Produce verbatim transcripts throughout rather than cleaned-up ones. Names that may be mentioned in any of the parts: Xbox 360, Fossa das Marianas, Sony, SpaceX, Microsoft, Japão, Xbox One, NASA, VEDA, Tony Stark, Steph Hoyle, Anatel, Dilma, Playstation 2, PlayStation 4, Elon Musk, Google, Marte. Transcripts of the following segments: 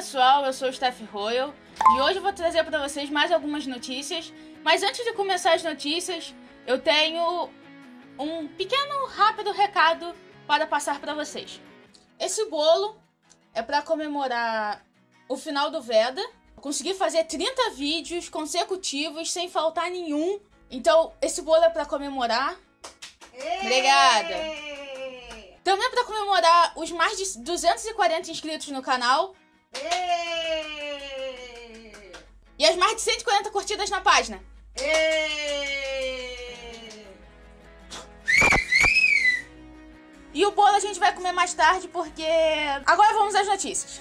pessoal, eu sou Steph Hoyle e hoje eu vou trazer para vocês mais algumas notícias. Mas antes de começar as notícias, eu tenho um pequeno rápido recado para passar para vocês. Esse bolo é para comemorar o final do VEDA. Eu consegui fazer trinta vídeos consecutivos sem faltar nenhum. Então esse bolo é para comemorar. Ei! Obrigada! Também para comemorar os mais de duzentos e quarenta inscritos no canal. Ei! E as mais de cento e quarenta curtidas na página. Ei! E o bolo a gente vai comer mais tarde porque... Agora vamos às notícias.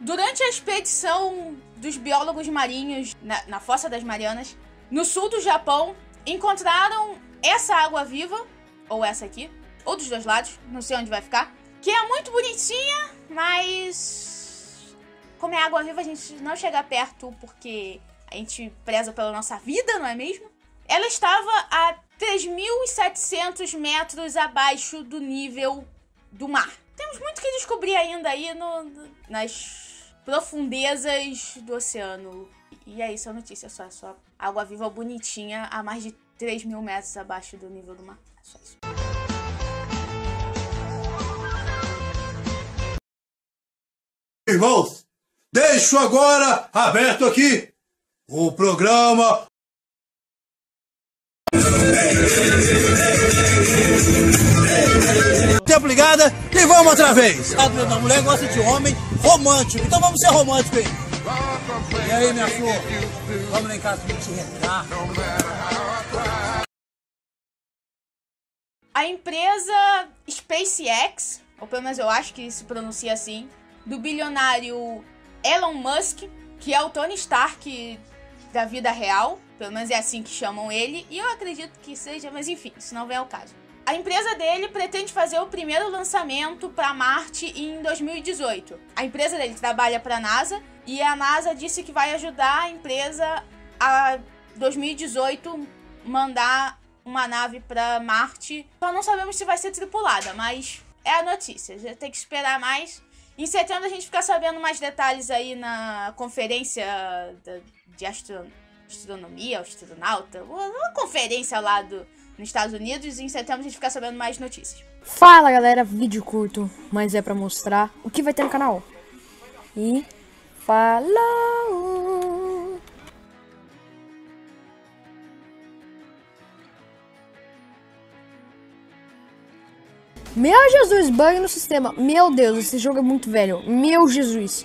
Durante a expedição dos biólogos marinhos na, na Fossa das Marianas, no sul do Japão, encontraram essa água viva, ou essa aqui, ou dos dois lados, não sei onde vai ficar, que é muito bonitinha, mas como é água viva a gente não chega perto porque a gente preza pela nossa vida, não é mesmo? Ela estava a três mil e setecentos metros abaixo do nível do mar. Temos muito que descobrir ainda aí no, nas... profundezas do oceano. E é isso a notícia, só, só água viva bonitinha a mais de três mil metros abaixo do nível do mar. É só isso. Irmãos, deixo agora aberto aqui o programa. Muito obrigada e vamos outra vez. A mulher gosta de homem romântico, então vamos ser românticos aí. E aí, minha flor, vamos lá em casa pra te retar. A empresa SpaceX, ou pelo menos eu acho que se pronuncia assim, do bilionário Elon Musk, que é o Tony Stark da vida real, pelo menos é assim que chamam ele, e eu acredito que seja, mas enfim, isso não vem ao caso. A empresa dele pretende fazer o primeiro lançamento para Marte em dois mil e dezoito. A empresa dele trabalha para a NASA e a NASA disse que vai ajudar a empresa a dois mil e dezoito mandar uma nave para Marte. Só não sabemos se vai ser tripulada, mas é a notícia, já tem que esperar mais. Em setembro a gente fica sabendo mais detalhes aí na conferência de astro... astronomia, astronauta, uma conferência lá do... nos Estados Unidos, e em setembro a gente fica sabendo mais notícias. Fala galera, vídeo curto, mas é pra mostrar o que vai ter no canal. E falou! Meu Jesus, bug no sistema. Meu Deus, esse jogo é muito velho. Meu Jesus.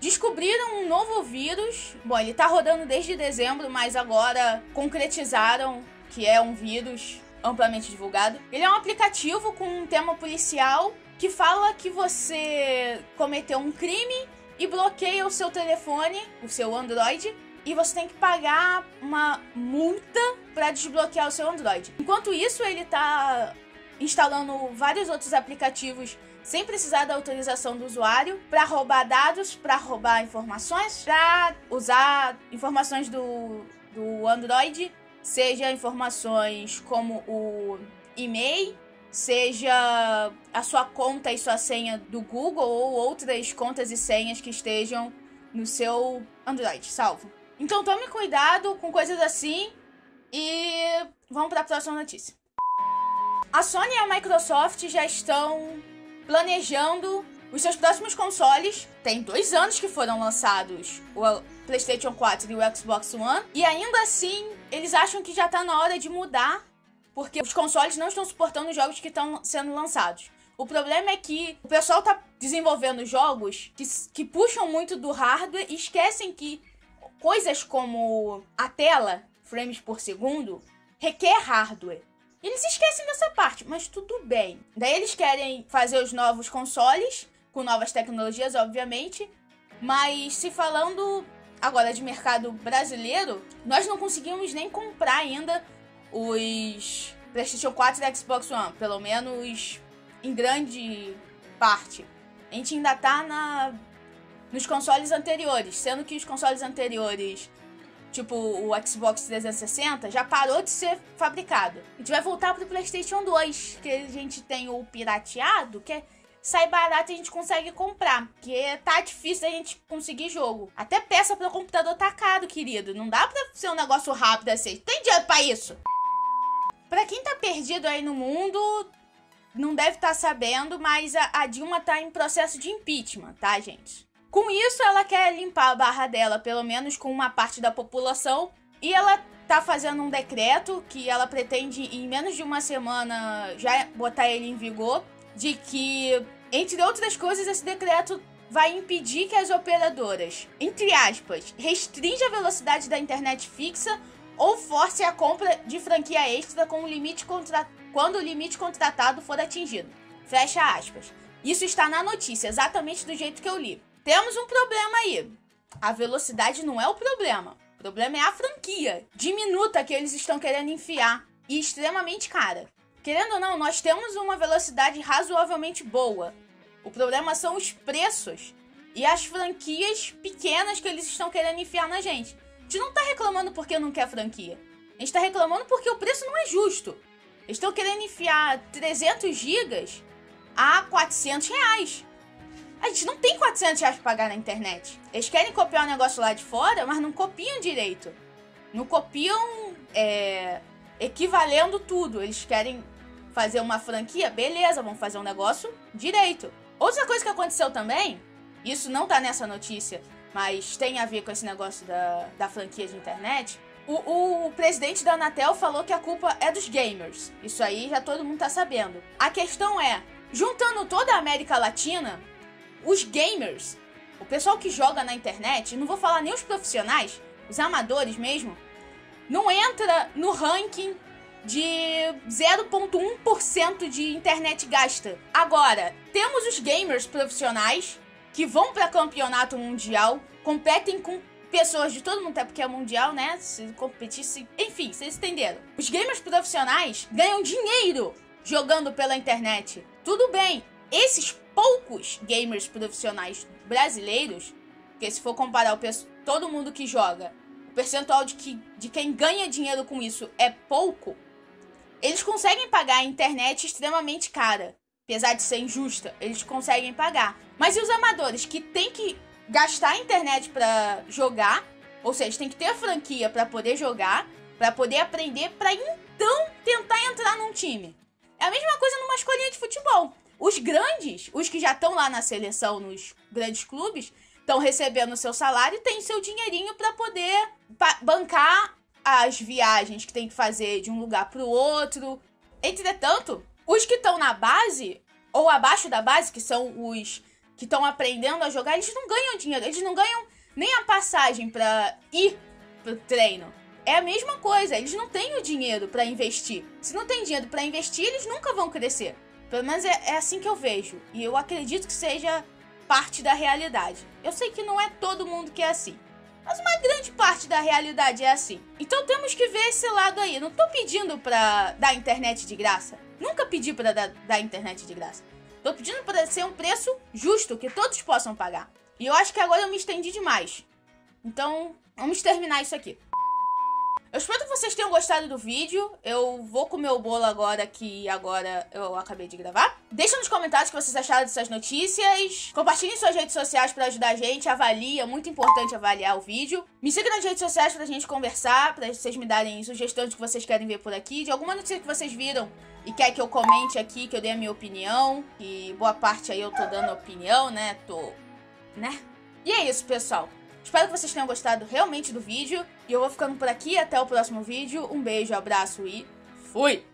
Descobriram um novo vírus. Bom, ele tá rodando desde dezembro, mas agora concretizaram que é um vírus amplamente divulgado. Ele é um aplicativo com um tema policial que fala que você cometeu um crime e bloqueia o seu telefone, o seu Android, e você tem que pagar uma multa para desbloquear o seu Android. Enquanto isso, ele tá instalando vários outros aplicativos sem precisar da autorização do usuário, para roubar dados, para roubar informações, para usar informações do, do Android, seja informações como o e-mail, seja a sua conta e sua senha do Google ou outras contas e senhas que estejam no seu Android salvo. Então tome cuidado com coisas assim e vamos para a próxima notícia. A Sony e a Microsoft já estão planejando os seus próximos consoles. Tem dois anos que foram lançados o PlayStation quatro e o Xbox One, e ainda assim eles acham que já tá na hora de mudar, porque os consoles não estão suportando os jogos que estão sendo lançados. O problema é que o pessoal tá desenvolvendo jogos que, que puxam muito do hardware e esquecem que coisas como a tela, frames por segundo, requer hardware. Eles esquecem dessa parte, mas tudo bem. Daí eles querem fazer os novos consoles, com novas tecnologias, obviamente. Mas se falando agora de mercado brasileiro, nós não conseguimos nem comprar ainda os PlayStation quatro e Xbox One. Pelo menos em grande parte, a gente ainda tá na, nos consoles anteriores, sendo que os consoles anteriores, tipo o Xbox trezentos e sessenta, já parou de ser fabricado. A gente vai voltar pro PlayStation dois, que a gente tem o pirateado, que é, sai barato e a gente consegue comprar, porque tá difícil a gente conseguir jogo. Até peça para o computador tá caro, querido. Não dá pra ser um negócio rápido assim. Tem dinheiro pra isso? Pra quem tá perdido aí no mundo, não deve estar tá sabendo, mas a, a Dilma tá em processo de impeachment, tá, gente? Com isso, ela quer limpar a barra dela, pelo menos com uma parte da população, e ela tá fazendo um decreto que ela pretende, em menos de uma semana, já botar ele em vigor, de que, entre outras coisas, esse decreto vai impedir que as operadoras, entre aspas, restringe a velocidade da internet fixa ou force a compra de franquia extra com o limite contra... quando o limite contratado for atingido. Fecha aspas. Isso está na notícia, exatamente do jeito que eu li. Temos um problema aí. A velocidade não é o problema. O problema é a franquia diminuta que eles estão querendo enfiar e extremamente cara. Querendo ou não, nós temos uma velocidade razoavelmente boa. O problema são os preços e as franquias pequenas que eles estão querendo enfiar na gente. A gente não tá reclamando porque não quer franquia. A gente tá reclamando porque o preço não é justo. Eles estão querendo enfiar trezentos gigas a quatrocentos reais. A gente não tem quatrocentos reais pra pagar na internet. Eles querem copiar o negócio lá de fora, mas não copiam direito. Não copiam é, equivalendo tudo. Eles querem fazer uma franquia, beleza, vamos fazer um negócio direito. Outra coisa que aconteceu também, isso não tá nessa notícia, mas tem a ver com esse negócio da, da franquia de internet. O, o presidente da Anatel falou que a culpa é dos gamers. Isso aí já todo mundo tá sabendo. A questão é, juntando toda a América Latina, os gamers, o pessoal que joga na internet, não vou falar nem os profissionais, os amadores mesmo, não entra no ranking de zero vírgula um por cento de internet gasta. Agora, temos os gamers profissionais que vão para campeonato mundial, competem com pessoas de todo mundo, até porque é mundial, né? Se competisse, enfim, vocês entenderam. Os gamers profissionais ganham dinheiro jogando pela internet. Tudo bem, esses poucos gamers profissionais brasileiros, que se for comparar o peso, todo mundo que joga, o percentual de, que, de quem ganha dinheiro com isso é pouco, eles conseguem pagar a internet extremamente cara. Apesar de ser injusta, eles conseguem pagar. Mas e os amadores que têm que gastar a internet pra jogar, ou seja, tem que ter a franquia pra poder jogar, pra poder aprender, pra então tentar entrar num time? É a mesma coisa numa escolinha de futebol. Os grandes, os que já estão lá na seleção, nos grandes clubes, estão recebendo o seu salário e tem seu dinheirinho pra poder pa- bancar as viagens que tem que fazer de um lugar pro outro. Entretanto, os que estão na base, ou abaixo da base, que são os que estão aprendendo a jogar, eles não ganham dinheiro, eles não ganham nem a passagem para ir pro treino. É a mesma coisa, eles não têm o dinheiro para investir. Se não tem dinheiro para investir, eles nunca vão crescer. Pelo menos é, é assim que eu vejo, e eu acredito que seja parte da realidade. Eu sei que não é todo mundo que é assim, mas uma grande parte da realidade é assim. Então temos que ver esse lado aí. Não tô pedindo para dar internet de graça, nunca pedi para dar, dar internet de graça. Tô pedindo para ser um preço justo, que todos possam pagar. E eu acho que agora eu me estendi demais. Então, vamos terminar isso aqui. Eu espero que vocês tenham gostado do vídeo. Eu vou comer o bolo agora, que agora eu acabei de gravar. Deixa nos comentários o que vocês acharam dessas notícias. Compartilhem suas redes sociais para ajudar a gente. Avalia, é muito importante avaliar o vídeo. Me siga nas redes sociais pra gente conversar, pra vocês me darem sugestões do que vocês querem ver por aqui, de alguma notícia que vocês viram e quer que eu comente aqui, que eu dê a minha opinião. E boa parte aí eu tô dando opinião, né? Tô... né? E é isso, pessoal. Espero que vocês tenham gostado realmente do vídeo. E eu vou ficando por aqui. Até o próximo vídeo. Um beijo, abraço e fui!